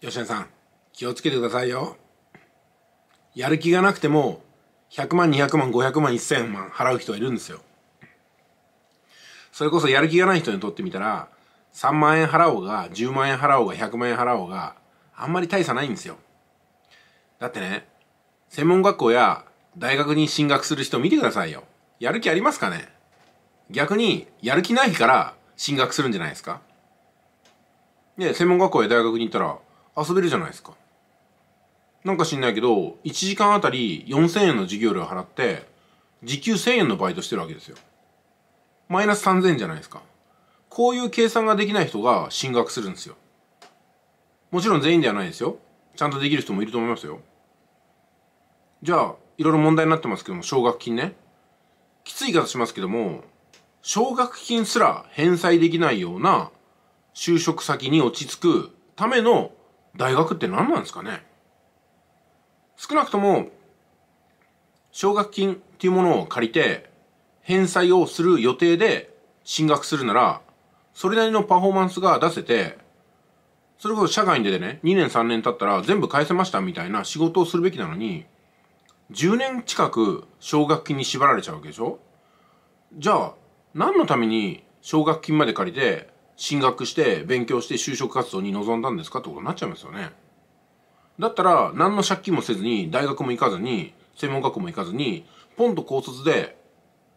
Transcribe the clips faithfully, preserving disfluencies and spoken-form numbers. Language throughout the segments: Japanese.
吉野さん、気をつけてくださいよ。やる気がなくてもひゃくまんにひゃくまんごひゃくまんせんまん払う人がいるんですよ。それこそやる気がない人にとってみたらさんまんえん払おうがじゅうまんえん払おうがひゃくまんえん払おうがあんまり大差ないんですよ。だってね、専門学校や大学に進学する人見てくださいよ。やる気ありますかね。逆にやる気ないから進学するんじゃないですか。で、専門学校や大学に行ったら遊べるじゃないですか。なんか知んないけどいちじかんあたりよんせんえんの授業料を払って時給せんえんのバイトしてるわけですよ。マイナスさんぜんえんじゃないですか。こういう計算ができない人が進学するんですよ。もちろん全員ではないですよ。ちゃんとできる人もいると思いますよ。じゃあいろいろ問題になってますけども、奨学金ね、きつい言い方しますけども、奨学金すら返済できないような就職先に落ち着くための大学って何なんですかね。少なくとも奨学金っていうものを借りて返済をする予定で進学するならそれなりのパフォーマンスが出せて、それこそ社会に出てねにねんさんねん経ったら全部返せましたみたいな仕事をするべきなのにじゅうねん近く奨学金に縛られちゃうわけでしょ。じゃあ何のために奨学金まで借りて進学して勉強して就職活動に臨んだんですかってことになっちゃいますよね。だったら何の借金もせずに大学も行かずに専門学校も行かずにポンと高卒で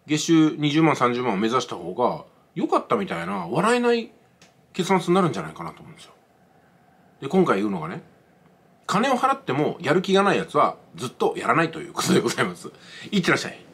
月収にじゅうまんさんじゅうまんを目指した方が良かったみたいな笑えない結末になるんじゃないかなと思うんですよ。で、今回言うのがね、金を払ってもやる気がないやつはずっとやらないということでございます。いってらっしゃい。